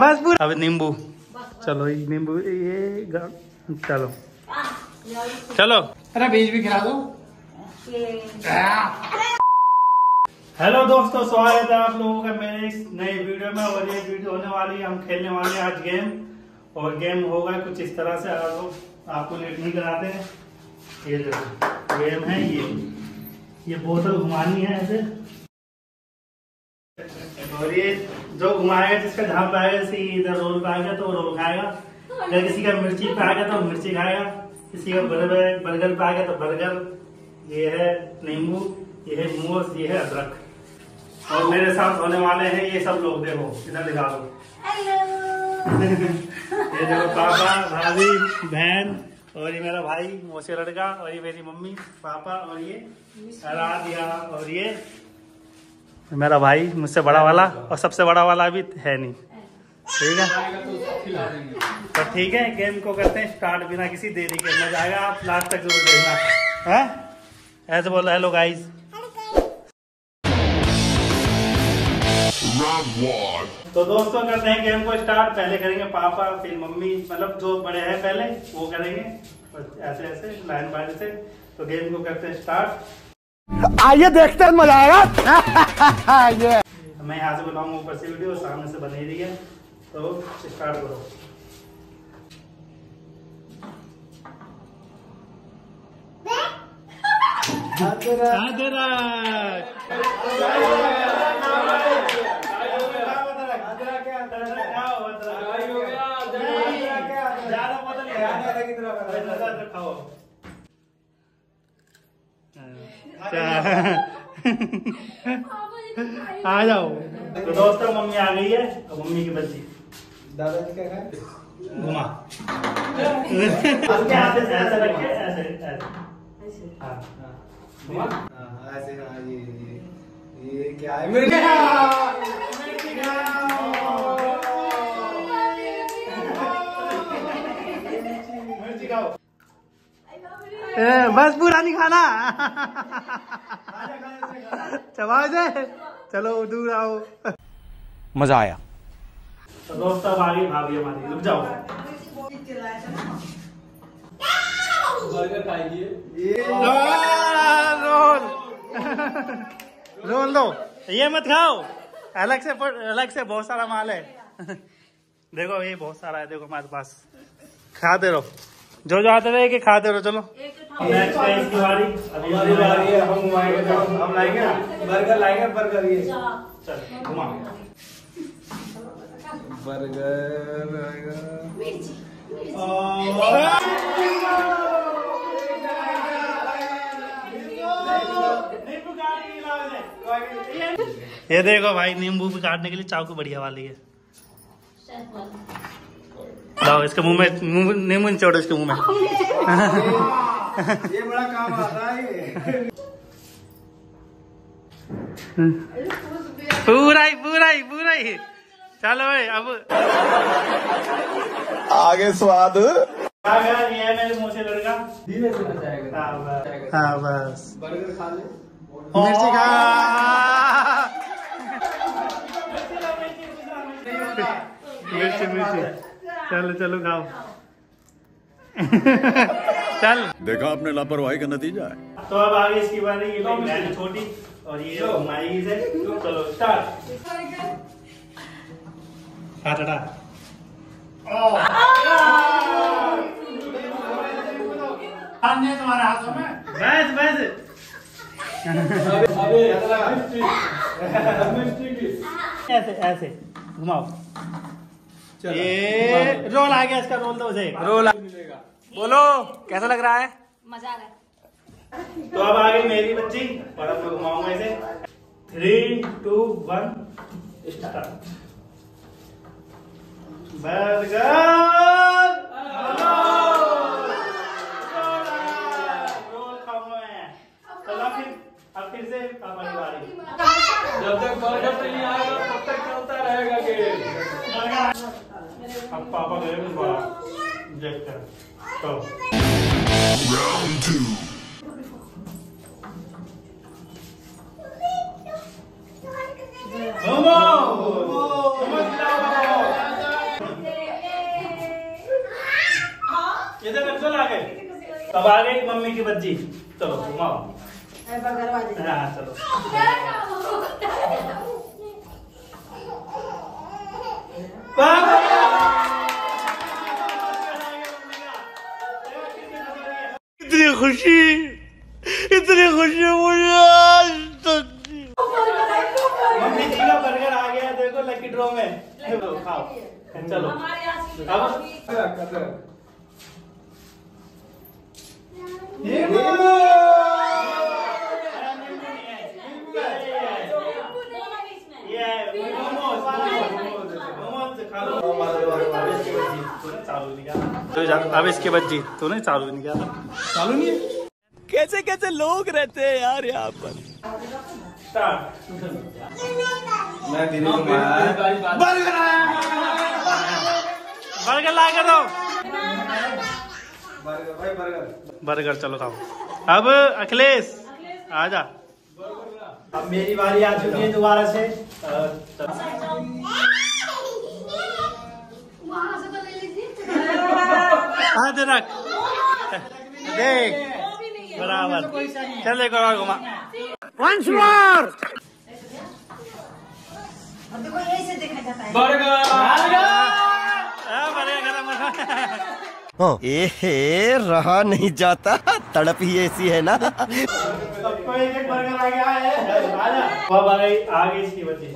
बस पूरा। अब नींबू, चलो नींबू ये चलो चलो। अरे बीज भी खिला दो। हेलो दोस्तों, स्वागत है आप लोगों का मेरे इस नए वीडियो में। और ये वीडियो होने वाली है, हम खेलने वाले हैं आज गेम। और गेम होगा कुछ इस तरह से, आपको लेट नहीं कराते हैं। ये देखो गेम है, ये बोतल घुमानी है ऐसे, और ये जो घुमाएगा जिसका झाप आएगा, जैसे इधर रोल पाएगा तो रोल खाएगा, अगर किसी का मिर्ची पाएगा तो मिर्ची खाएगा, किसी का बर्गर पाएगा तो बर्गर। ये है नींबू, ये है मूस, ये है अदरक। और मेरे साथ होने वाले हैं ये सब लोग। देखो इधर दिखा दो। ये देखो पापा, भाभी, बहन, और ये मेरा भाई मोसे लड़का, और ये मेरी मम्मी, पापा, और ये आराध्या, और ये मेरा भाई मुझसे बड़ा वाला, और सबसे बड़ा वाला अभी है नहीं। ठीक है, तो ठीक है गेम को करते हैं स्टार्ट बिना किसी देरी के। मजा आएगा, आप लास्ट तक जरूर देखना। हैं ऐसे बोलो, हेलो गाइस। तो दोस्तों करते हैं गेम को स्टार्ट। पहले करेंगे पापा, फिर मम्मी, मतलब जो बड़े हैं पहले वो करेंगे, और ऐसे ऐसे लाइन बाय से। तो गेम को करते हैं स्टार्ट, आइए देखते हैं, मजा आएगा। ये मैं यहाँ से बताऊंगा, ऊपर से वीडियो सामने से बनी रही है। तो स्टार्ट करो। आ जाओ। तो दोस्तों मम्मी आ गई है, अब मम्मी की बच्ची दादाजी क्या है, घुमा ऐसे ऐसे रखे, ऐसे ऐसे, हां घुमा, हां ऐसे, हां ये क्या है, मिर्ची खाओ, मिर्ची खाओ, मिर्ची खाओ, बस पूरा नहीं खाना। चबाओ से, चलो दूर आओ, मजा आया। तो दोस्तों भाभी हमारी, रुक जाओ, रोल दो, ये मत खाओ, अलग से बहुत सारा माल है। देखो ये बहुत सारा है, देखो हमारे पास, खाते रहो, जो जो आते रहे कि खाते रहो। चलो नेक्स्ट है इसकी बारी, हमारी बारी है, हम घुमाएंगे, हम लाएंगे बर्गर, लाएंगे बर्गर। ये चल घुमा, बर्गर आएगा, मिर्ची नींबू काटने के लिए, ये देखो भाई नींबू भी काटने के लिए चाकू बढ़िया वाली है। लाओ इसके मुंह में, नींबू निचोड़ो इसके मुंह में। ये बड़ा काम आता है, पूरा ही। चलो भाई अब आगे स्वाद आ गया। ये है मेरे मुंह से लड़का, धीरे से बचाएगा। हाँ बस, बर्गर खा ले, मिर्ची खा, मिर्ची, चलो चलो खाओ। चल देखा आपने लापरवाही का नतीजा है। तो अब आगे इसकी बारी, ये बहन छोटी, और ये घुमाएगी से। चलो स्टार्ट, टाटा। तुम्हारे हाथों में बैस बैस। ऐसे ऐसे घुमाओ, ये रोल आ गया इसका, रोल दो उसे, रोल मिलेगा। बोलो कैसा लग रहा है, मजा आ रहा है। तो अब आ गई मेरी बच्ची, और अब मैं घुमाऊंगा इसे। 3, 2, 1 स्टार्ट। बर्गर रोल खाऊंगा मैं। चलो फिर, अब फिर से हमारी बारी। जब तक बर्गर नहीं आएगा तब तक चलता रहेगा गेम। अब पापा गए बड़ा देखते हैं। तो राउंड 2। अब आ गई मम्मी की बच्ची, चलो घुमाओ। हाँ चलो इतनी खुशी मुझे आज तक। मम्मी जी का बर्गर आ गया देखो लकी ड्रॉ में, चलो खाओ। चलो अब ये नींबू चालू नहीं किया था, चालू नहीं है। कैसे कैसे लोग रहते हैं यार यहाँ पर। बर्गर ला के दो, बर्गर भाई बर्गर बर्गर, चलो खाओ। अब अखिलेश आजा, अब मेरी बारी आ चुकी है दोबारा से। वहां से तो ले लीजिए, दे रख देख बराबर। चल एक और घुमा, वंस मोर। अब देखो यहीं से देखा जाता है बर्गर बर्गर। एहे रहा नहीं जाता, तड़प ही ऐसी है ना। सबको एक एक बर्गर आ गया है। आजा आ गई इसकी बच्ची।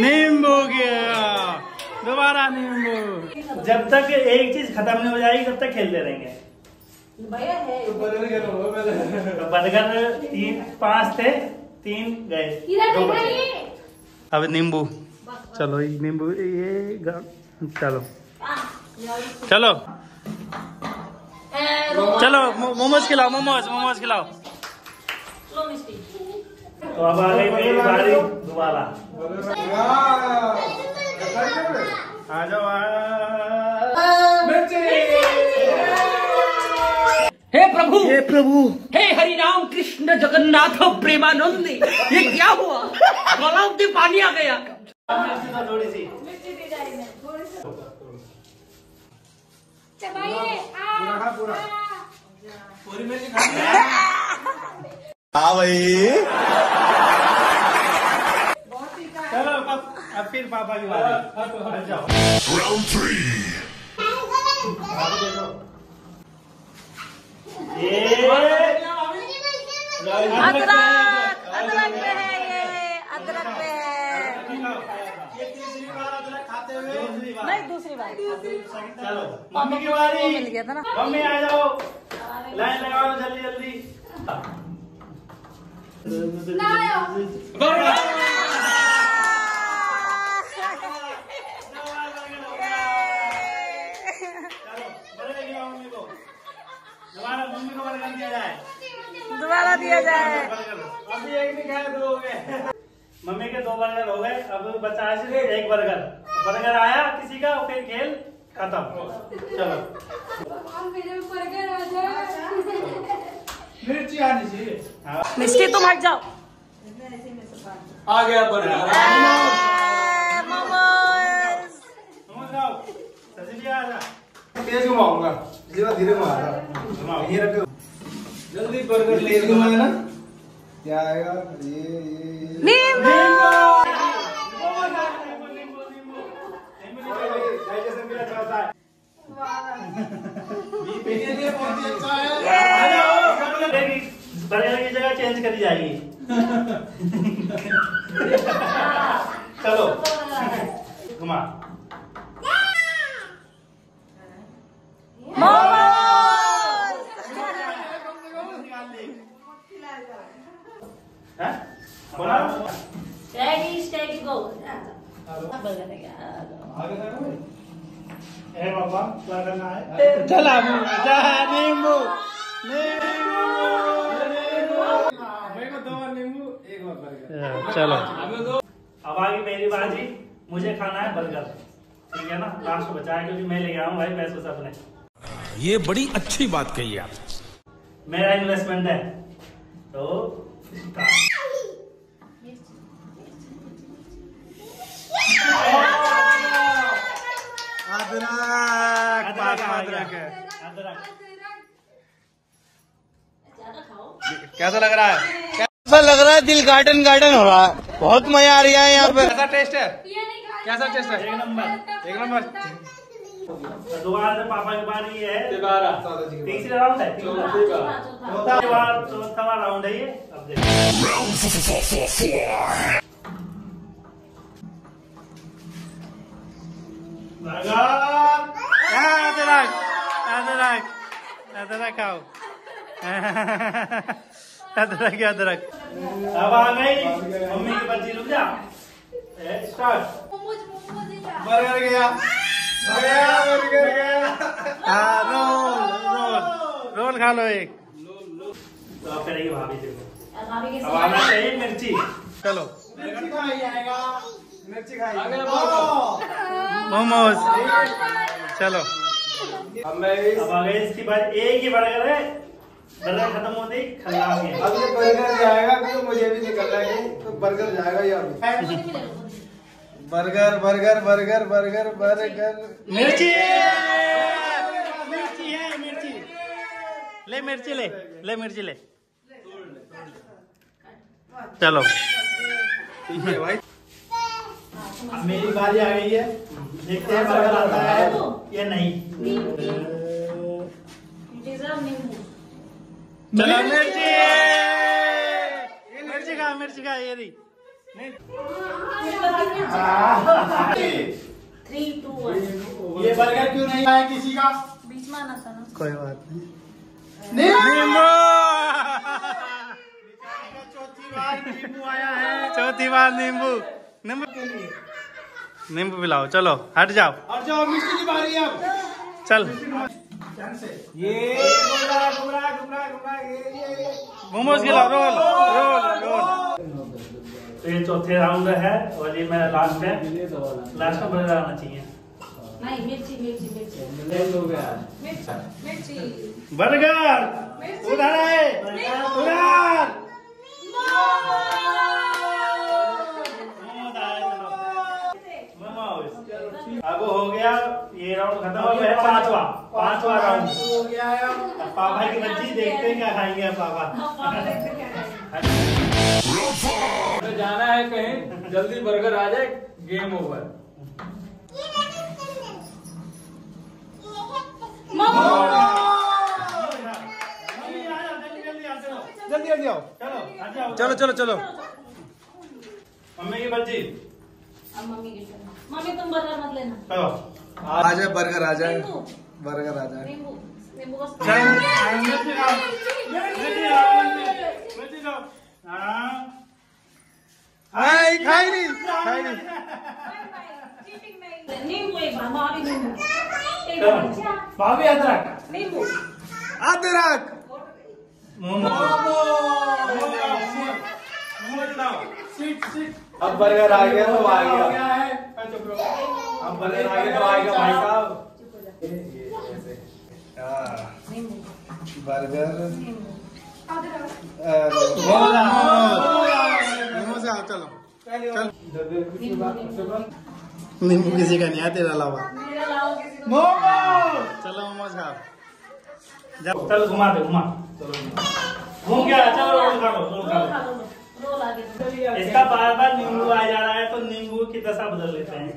नींबू गया दोबारा, नींबू। जब तक एक चीज खत्म नहीं हो जाएगी तब तक खेलते रहेंगे। बर्गर तीन पांच थे, तीन गए। अब नींबू, चलो नींबू ये चलो चलो चलो। मोमोज खिलाओ, मोमोज मोमोज खिलाओ। तो अब आ गई मेरी बारी दोबारा। आ जाओ हे प्रभु, हे प्रभु, हे हरि राम कृष्ण जगन्नाथ प्रेमानंदी। ये क्या हुआ, गलाव में पानी आ गया। थोड़ी सी मिर्ची दी जाएगी, थोड़ी सी चबाइए। आ पूरी मिर्ची खा ले। हां भाई बहुत ही। चलो अब फिर पापा की बारी। हट जाओ। राउंड 3 अदरक पे है, ये अदरक पे है। ये तीसरी बार अदरक खाते हुए, नहीं दूसरी बार। चलो मम्मी की बारी। मिल गया था ना। मम्मी आ जाओ, लाइन लगाओ जल्दी जल्दी। दोबारा दिया जाए। अभी एक नहीं खाए, दो हो गए। मम्मी के दो बर्गर हो गए, अब बचा है एक बर्गर। बर्गर आया किसी का, फिर खेल खत्म। चलो बर्गर आ जाए, मिर्ची आनी चाहिए। मिर्ची तुम हट जाओ। आ गया बर्गर। तेज घुमाऊंगा, धीरे धीरे घुमाऊंगा। जल्दी बर्गर ले लो ना। क्या आएगा ये नींबू। डाइजेशन मेरा चलता है। वाह ये लिए बहुत अच्छा है। आ जाओ, बर्गर की जगह चेंज करी जाएगी। चलो घुमा। चला नींबू नींबू। चलो अब आ गई मेरी बाजी, मुझे खाना है बर्गर। ठीक है ना, लास्ट बचा है क्योंकि मैं ले गया हूँ भाई पैसों से अपने। ये बड़ी अच्छी बात कही आप, मेरा इन्वेस्टमेंट है तो। अदरक है। कैसा लग रहा है? कैसा लग रहा है? दिल गार्डन गार्डन हो रहा है, बहुत मजा आ रहा है यहाँ पे। कैसा टेस्ट है? कैसा टेस्ट है? एक नंबर, एक नंबर। दोबारा से पापा की बारी है, तीसरा राउंड है, चौथा राउंड है ये। अब देखो अदरक। अब आ गई मम्मी की बच्ची। रुक जा, स्टार्ट। बर्गर गया, बर्गर गया। हाँ, रोल रोल रोल खा लो एक। तो आप करेंगे भाभी से। अब आना चाहिए मिर्ची। चलो मिर्ची खाई जाएगा, मिर्ची खाई। मोमोज। चलो अब आ गए इसकी बात। एक ही बर्गर है, बर्गर खत्म होते ही खल्ला हो गया। अब ये बर्गर जाएगा तो मुझे भी निकलना है, तो बर्गर जाएगा यार। Burger burger burger burger burger. मिर्ची मिर्ची है, मिर्ची ले, मिर्ची ले, ले मिर्ची ले। चलो ठीक है भाई, मेरी बारी आ गई है। देखते हैं बर्गर आता है या नहीं। चलो मिर्ची, मिर्ची का, मिर्ची का। ये रही। 3, 2, 1। ये बर्गर क्यों नहीं आया किसी का? बीच में आना था ना। कोई बात नहीं। चौथी बार नींबू आया है, चौथी बार नींबू। नींबू नींबू पिलाओ। चलो हट जाओ, हट जाओ। मिर्ची की बारी है अब। चल ये मोमोज खिलाओ। Roll roll roll. तो ये चौथे राउंड है और ये मेरा लास्ट है। लास्ट में बर्गर आना चाहिए। नहीं, मिर्ची मिर्ची मिर्ची। बर्गर उधर है, उधर। अब हो गया ये राउंड खत्म हो गया। पांचवा राउंड हो गया है। पापा की बच्ची, देखते हैं क्या खाएंगे पापा। जाना है कहीं, जल्दी बर्गर आ जाए, गेम ओवर। जल्दी जल्दी आओ। चलो चलो चलो। मम्मी की बच्ची। मम्मी तुम बर्गर मत लेना। चलो आ जाए बर्गर, आ जाए बर्गर, आ जाए। आई खाई नहीं, खाई नहीं। चीटिंग नहीं। नींबू एक बार, भाभी नींबू। भाभी अदरक। नींबू। अदरक। अब बर्गर आ गया तो आ गया। अब बर्गर आ गया तो आएगा भाई साहब। बर्गर चलो। नींबू किसी का नहीं है तेरा अलावा। चलो मोमोज खा। चलो घुमा दे, घुमा। घूम गया। चलो रोल खा लो, रोल खा लो। इसका बार बार नींबू आ जा रहा है तो नींबू की दशा बदल लेते हैं।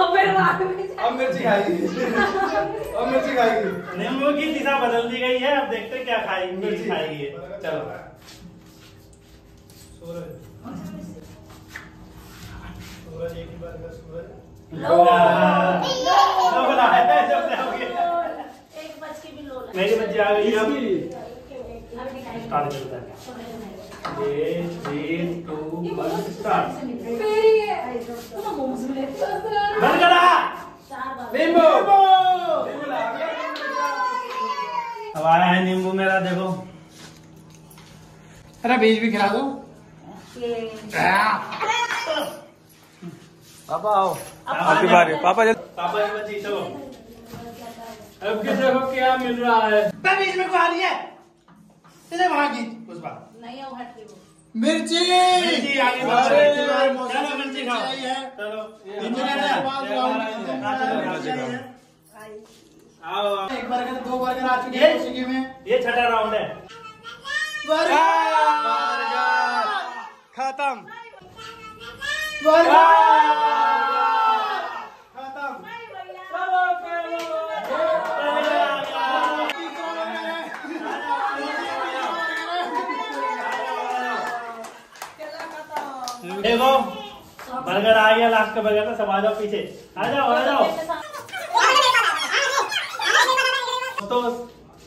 अब मिर्ची खाएगी, अब मिर्ची खाएगी। नींबू की दिशा बदल दी गई है। अब देखते हैं क्या खाएगी, मिर्ची खाएगी। चलो एक बार का सूरज। मेरी बच्ची आ गई। अब स्टार्ट करता है। 3, 2, 1 स्टार्ट। बर्गर नींबू। अब आया है नींबू मेरा, देखो। अरे बीज भी खिला दो। पापा आओ, आपकी बारी। पापा जल्दी, पापा की बच्ची। चलो अब किस देखो क्या मिल रहा है। बीच में खा रही है तेरे वहां की उस बार नहीं। आओ हट के मिर्ची। मिर्ची आ गई। चलो मिर्ची खाओ। चलो इंजीनियर है। एक बर्गर, दो बर्गर आ चुके हैं स्विगी में। ये छठा राउंड है। बर्गर खत्म, खत्म। देखो बर्गर आ गया, लास्ट का बर्गर था। सब आ जाओ पीछे, आ जाओ, आ जाओ। तो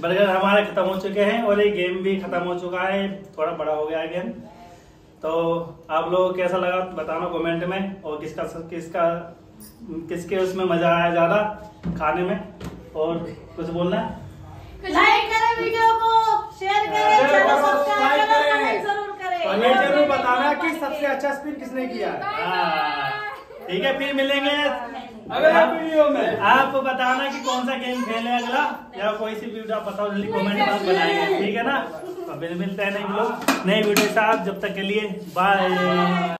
बर्गर हमारे खत्म हो चुके हैं और ये गेम भी खत्म हो चुका है। थोड़ा बड़ा हो गया गेम। तो आप लोगों को कैसा लगा बताना कमेंट में, और किसके उसमें मजा आया ज्यादा खाने में, और कुछ बोलना है? लाइक करें वीडियो को, शेयर करें, चैनल सब्सक्राइब करें, जरूर करें। और ये जरूर बताना कि सबसे अच्छा स्पिन किसने किया। ठीक है, फिर मिलेंगे अगला वीडियो में। आप बताना कि कौन सा गेम खेले अगला, या कोई सी वीडियो आप बताओ, जल्दी कमेंट में बनाएंगे। ठीक है ना? अब मिलते हैं नई वीडियो के साथ। जब तक के लिए बाय।